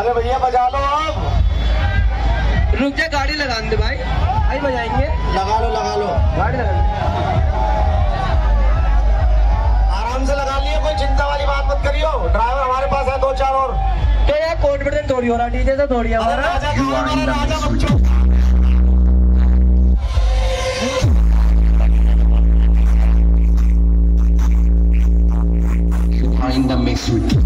अरे भैया बजा लो आप। रुक जा, गाड़ी लगा दे भाई, भाई बजाएंगे। लगा लो गाड़ी, लगा आराम से लगा लिए, कोई चिंता वाली बात मत करियो। ड्राइवर हमारे पास है दो चार और। तो यार कोर्ट में थोड़ी हो रहा, डीजे से थोड़ी हमारा। In the mix with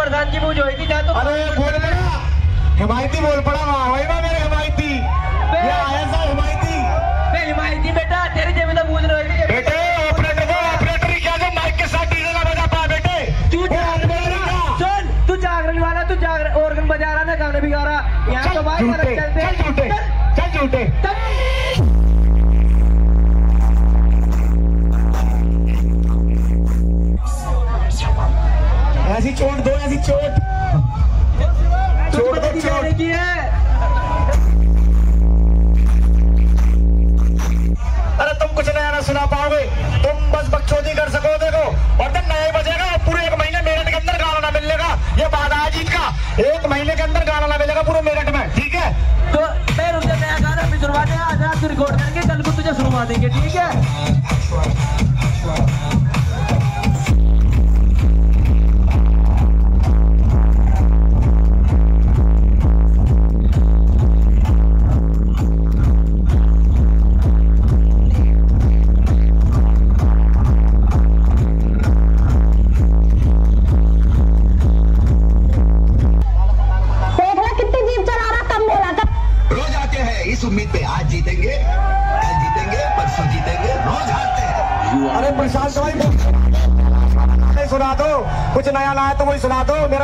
प्रधान जी मुझ हुई थी तो। अरे बोल पड़ा हिमायती, बोल पड़ा वही ना मेरे हिमायती, ये आया था हिमायती। मैं हिमायती बेटा तेरे जमीन तो पूछ रही थी बेटे। ऑपरेटर को ऑपरेटर क्या जो माइक के साथ डीजे ना बजा पा बेटे। तू सुन, तू जागरण वाला, तू जागरण ऑर्गन बजा रहा ना, गाने भी गा रहा। यहाँ तो भाई चलते चल झूठे ऐसी चोट दो, ऐसी चोट चोट दो चोट की है। अरे तुम कुछ नया ना सुना पाओगे, तुम बस बकचोदी कर सको। देखो और तुम नया बजेगा पूरे एक महीने मेरठ के अंदर गाना ना मिलेगा। ये बात आज ही का एक महीने के अंदर गाना ना मिलेगा पूरे मेरठ में, ठीक है। तो मैं रुपये नया गाना भी सुनवा दे, आज रात रिकॉर्ड करके कल को तुझे सुनवा देंगे, ठीक है।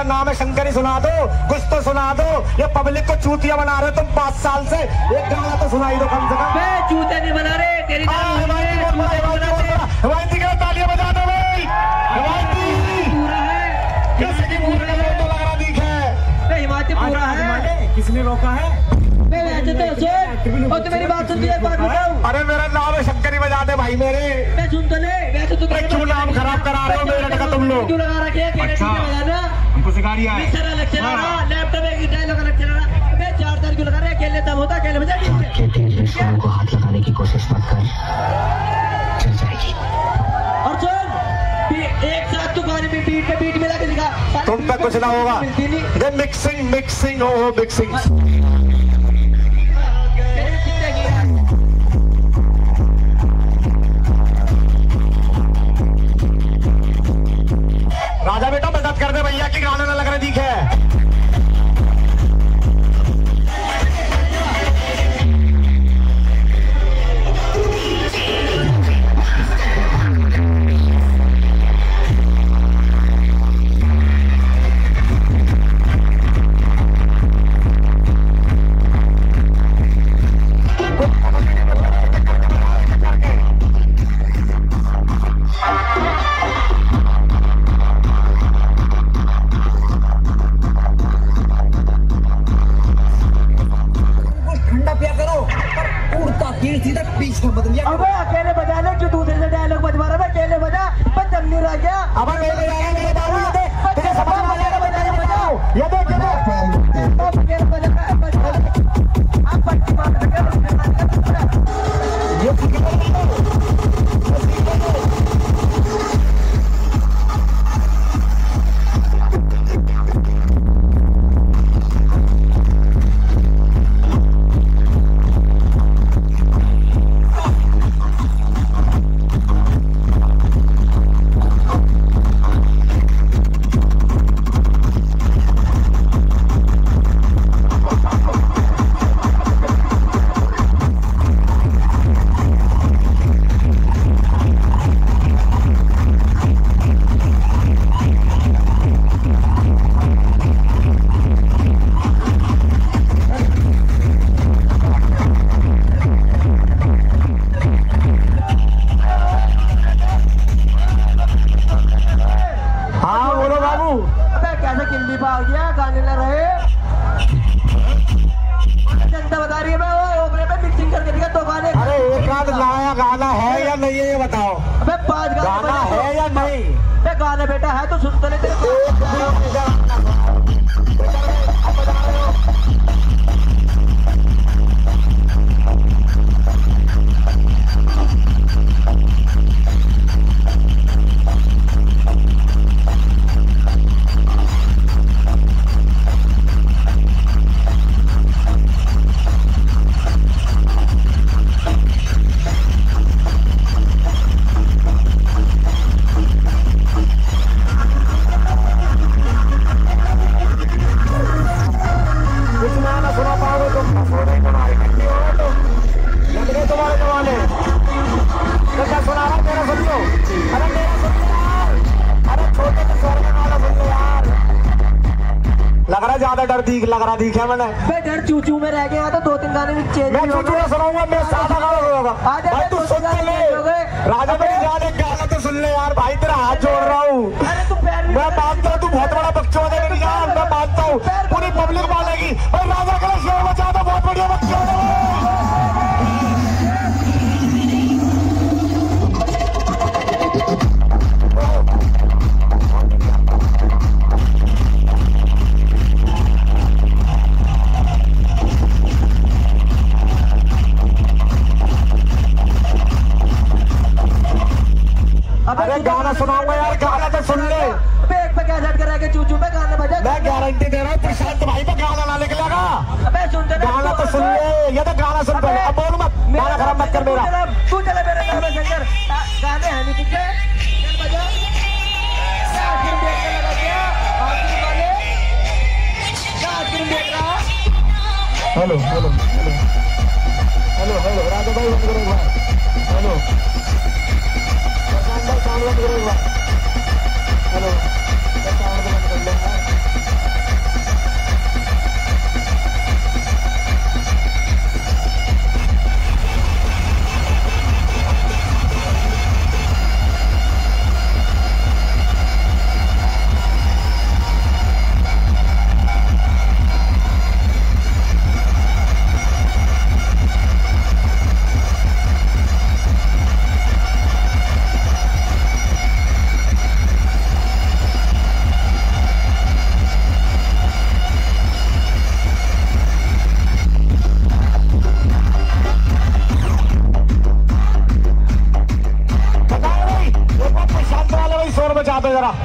नाम है शंकर ही सुना दो, कुछ तो सुना दो। ये पब्लिक को चूतिया बना रहे हो तुम 5 साल से, एक गाना तो सुनाई दो कम से कम। मैं चूतिया नहीं बना रहे तेरी हिमायती के तालियां बजा दो भाई। हिमायती पूरा है, किसी की पूरा है तो लग रहा दिख है। हिमायती पूरा है, किसने रोका है? मैं वैसे तो सुन, और तो मेरी बात सुन, तुझे बात बताऊं। अरे मेरा नाम है शंकर ही बजा दे भाई मेरे। मैं सुन तो ले, वैसे तो तुम क्यों नाम खराब करा रहे हो मेरठ का तुम लोग? क्यों लगा रखे है तेरे बजाना गाड़िया है। लैपटॉप एक डायलॉग अलग चला रहा। मैं 4 तार क्यों लगा रहा है? अकेले तब होता है, अकेले बजा। शाम को हाथ लगाने की कोशिश मत कर, चल जाएगी। और सुन, एक साथ तू गाने में बीट मिला के लिखा, तुम पे कुछ ना होगा। ये मिक्सिंग हो मिक्सिंग। वजीफा हो गया, गाने ना रहे। जनता बता रही है मैं वो ओपरे पे मिक्सिंग करके दिखा दो गाने। अरे एक आध नया गाना है या नहीं है ये बताओ। अबे 5 गाना है या नहीं? अबे गाने बेटा है तो सुनते ले लग रहा ठीक है। मैंने मैं डर चूचू में रह गया तो 2-3 गाने में चेंज मैं चूचू में सुनाऊंगा। मैं सादा गाना सुनाऊंगा भाई, तू सुन ले राजा भाई गाने गाना तो सुन ले यार भाई, तेरा हाथ जोड़ रहा हूँ। अरे तू पैर मैं मानता हूँ तू बहुत बड़ा बकचोद है यार, मैं मानता हूँ पूरी पब्लिक मानेगी और राजा का शोर मचा दो, बहुत बढ़िया बकचोद है। गाना सुनाऊंगा यार, गाना तो सुन ले। अबे एक पे क्या झट कर रहा है चूचू पे गाना बजा। मैं गारंटी दे रहा हूँ प्रशांत भाई पे गाना ना निकलेगा। अबे सुन दे गाना तो सुन ले, ये तो गाना सुन पहले। अब बोल मत गाना खराब मत कर मेरा। तू चले मेरे गाने शंकर गाने हैं नहीं तुझे चल बजा। आखिर देखने लगा क्या आखिर वाले क्या आखिर देख रहा। Hello hello hello hello Raja भाई हेलो हेलो हेलो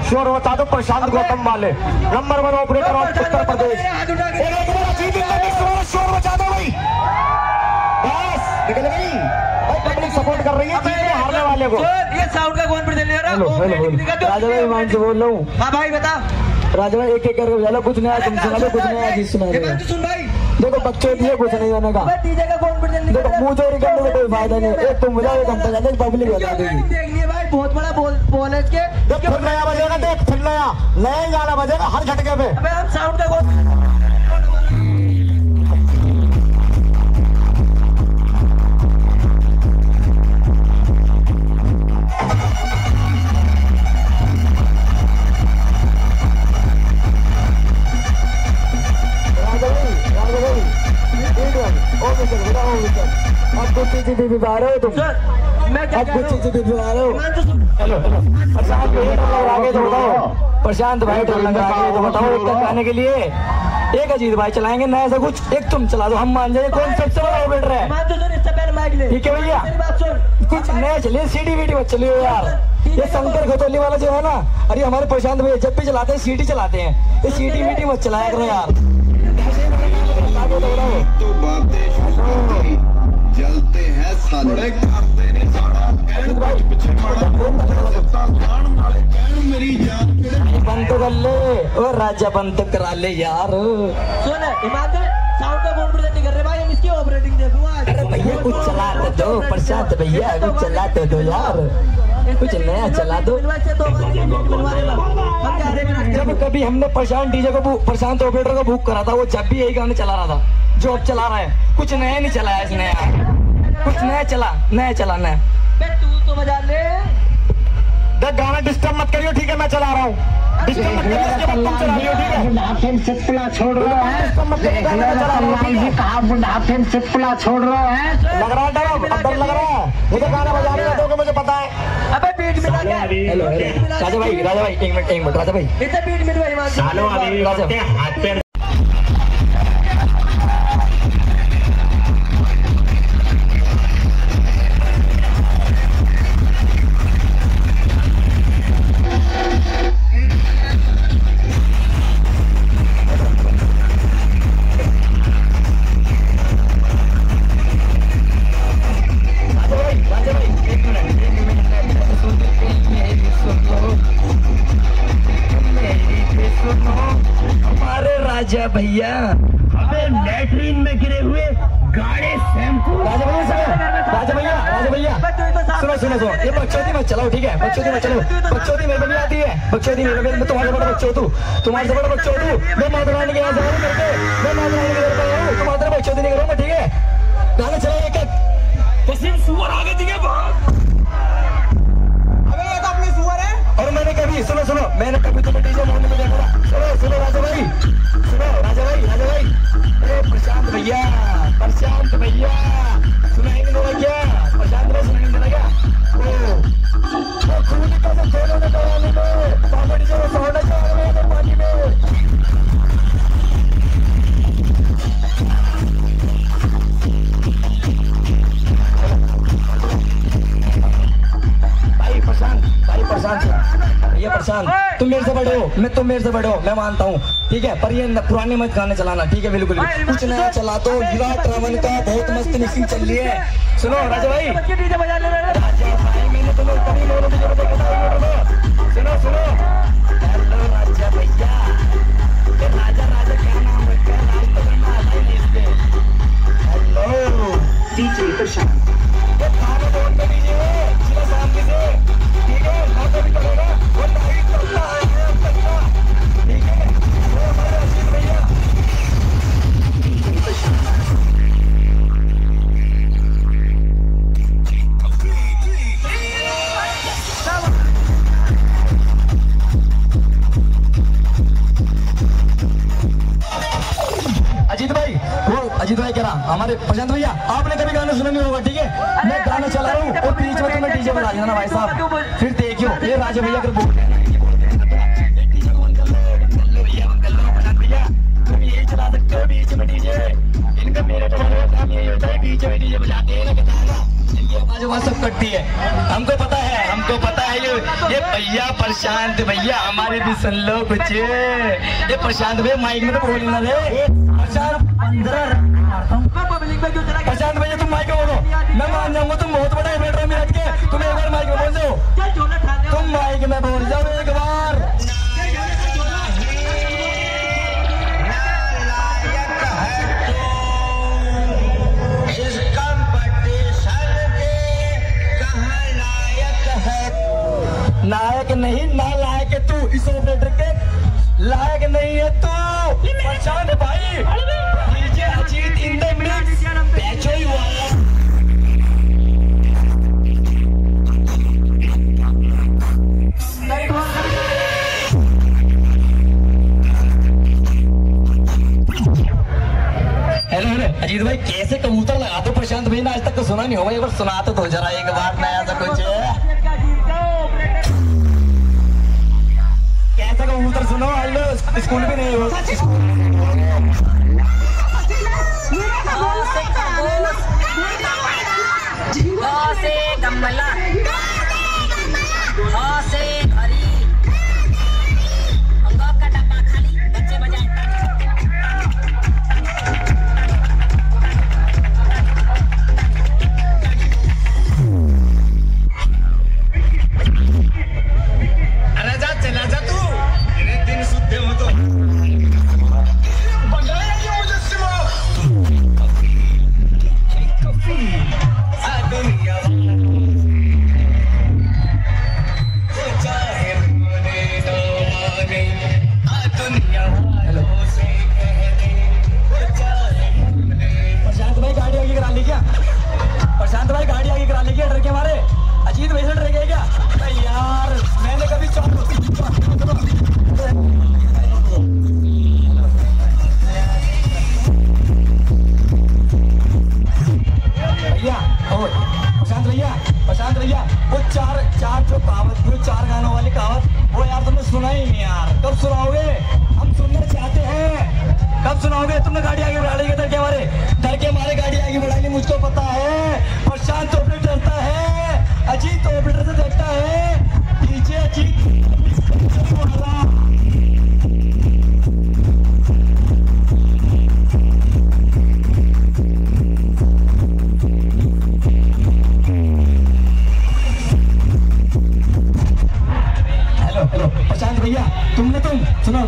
शोर बता दो प्रशांत गौतम वाले number 1 operator of Uttar Pradesh. शोर बचा दो भाई, बस निकल गई। पब्लिक सपोर्ट कर रही है जीतने हारने वाले को। ये साउंड का कौन प्रदर्शन ले रहा है? राजा भाई मान से बोल रहा हूँ। हाँ भाई बता राजा भाई, एक एक करके चलो, कुछ नया तुम सुना दो, कुछ नया गीत सुना दो। देखो बच्चे दिए कुछ नहीं होने का, देखो मुँह चोरी करने का कोई फायदा नहीं है। एक तुम बजाओ एक हम बजा, पब्लिक बता देगी बहुत बड़ा बोल है इसके। जब फिर नया बजेगा देख, फिर नया नया गाना बजेगा हर झटके पे। अबे हम साउंड देखो प्रशांत भाई तो बताओ एक गाने के लिए एक अजीत भाई चलाएंगे नया से कुछ, एक तुम चला दो हम मान जाएंगे कौन सबसे बड़ा ऑपरेटर है। ठीक है भैया कुछ नया चलिए, सीडी वीडी मत चलिए यार। ये शंकर खतौली वाला जो है ना, अरे हमारे प्रशांत भाई जब भी चलाते हैं सीडी चलाते हैं, ये सीडी वीडी मत चलाया करो यार। जलते हैं साले करते ने साड़ा कहन भाई पीछे माड़ा सबता जान नाले कहन मेरी जान बंद तो कर ले ओ राजा बंद तो करा ले यार। सुन इमाम साउंड का फोन प्रेजेंट कर रहे भाई, हम इसकी ऑपरेटिंग देखूंगा। अरे भैया कुछ चला दो प्रशांत भैया, कुछ चला दो यार, कुछ नया चला दो। जब कभी हमने प्रशांत डीजे को प्रशांत ऑपरेटर को बुक करा था, वो जब भी यही गाने चला रहा था जो अब चला रहा है। कुछ नया नहीं चला है इसने यार, कुछ नया चला नया चलाना है। तू तो बजा ले गाना डिस्टर्ब मत करियो ठीक है। मैं चला रहा हूँ, इसका मतलब छोड़ रहा है, सिपला छोड़ रहा है, लग रहा है डर लग रहा है, मुझे गाना बजा रहे हो मुझे पता है। अबे बीट मिला क्या? राजा भाई एक मिनट राजा भाई इतना बीट मिलवाई। राजा भैया हमें लैट्रीन में गिरे हुए गाड़े शैम्पू। राजा भैया सुनो ये बकचोदी मत चलाओ, ठीक है? बकचोदी मत चलाओ, बकचोदी मेरे नहीं आती है, बकचोदी मेरे में तुम्हारे बड़ा बकचोदू, तुम्हारे से बड़ा बकचोदू मैं माधुरानी के यहाँ जरूर करके मैं माधुरानी के करता हूँ, तुम्हारे बकचोदी नहीं करूँगा, ठीक है? गाना चलाइए एक तस्वीर सुअर आगे दिखे और मैंने कभी सुनो मैंने कभी तुम्हें डीजे मोहन को देखा। सुनो राजा भाई अरे प्रशांत भैया सुनाई नहीं देना क्या? प्रशांत भाई सुनाई नहीं देना क्या? पानी में प्रशांत तुम मेरे से बड़े हो, मैं मानता हूँ, ठीक है? पर ये पुराने मत गाने चलाना, ठीक है? बिल्कुल कुछ नया चला दो। विराट रावण का बहुत मस्त मिक्सिंग चल रही है। सुनो राजा भाई मैंने तुम्हें कभी लोगों की जरूरत है। सुनो राजा भैया राजा क्या नाम है? ठीक है ना कभी करेगा वो नहीं करता है करता, ठीक है? वो हमारे अजीत भैया अजीत भाई कह रहा हमारे प्रशांत भैया आपने कभी गाना सुना नहीं होगा, ठीक है? मैं गाना चला रहा हूँ और बीच में तुम्हें डीजे बजा देना भाई साहब, फिर देखियो ये राजा भैया अगर बोलते हैं भैया तुम यही चला सकते हो बीच में डीजे। इनका मेरा काम यही होता है, बीच में डीजे बजाते हैं सब कटती है। हमको पता है ये भैया प्रशांत भैया हमारे भी सुन लो कुछ। ये प्रशांत भैया माइक में तो बोल ना रहे। प्रशांत भैया तुम माइक में बोलो, मैं मान जाऊंगा तुम बहुत बड़ा इन्वेटर में रख के तुम एक बार माइक में बोल जाओ, तुम माइक में बोल जाओ एक बार। लायक नहीं ना लायक तू इस ऑपरेटर के लायक नहीं है तू। प्रशांत भाई DJ Ajit in the mix बैचो ही हुआ। हेलो अजीत भाई कैसे कबूतर लगा दो? प्रशांत भाई ने आज तक सुना नहीं होगा, एक बार सुना तो जरा एक बार नया सा कुछ कबूतर सुनो। हेलो स्कूल भी नहीं हो से गमला से हरी अंगों का डब्बा खाली बच्चे बजाए। अरे जा चला जा तू दे हो तो बजाया क्यों मुझे सिमा कफी आ दुनिया सुनाओगे? हम सुनना चाहते हैं कब सुनाओगे? तुमने गाड़ी आगे बढ़ा ली, धड़के मारे गाड़ी आगे बढ़ाएंगे, मुझको पता है। प्रशांत ऑपरेटर डरता है, अजीत ऑपरेटर से डरता है। डीजे अजीत भैया, तुमने सुनो,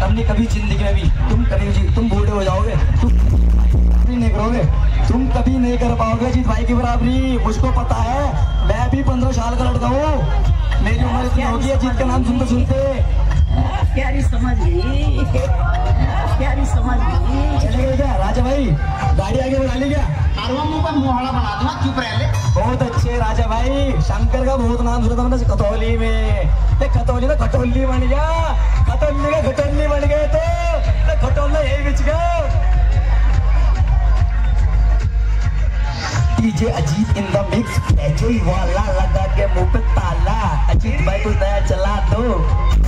हमने कभी जिंदगी में भी तुम बूढ़े हो जाओगे, तुम नहीं करोगे, तुम कभी नहीं कर पाओगे जीत भाई की बराबरी। मुझको पता है, मैं भी 15 साल का लड़का हूँ, मेरी उम्र इतनी होगी अजीत का नाम सुनते सुनते। प्यारी समझ गई, प्यारी समझ गई। चले गए क्या राजा भाई? गाड़ी आगे बढ़ा ली क्या? मोहड़ा बना दूंगा, चुप रह ले। बहुत अच्छे राजा भाई, शंकर का बहुत नाम सुना था मैंने खतौली में। खतौली में खटोली बन गया, खतौली का खटोली बन गए तो खटोला यही बिच गया। DJ Ajit in the mix, पैचोई वाला लगा के मुंह पे ताला। अजीत भाई को नया चला दो।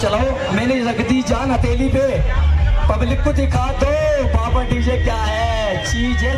चलाओ मैंने रख दी जान हथेली पे, पब्लिक को दिखा दो बाबा डीजे क्या है चीज है।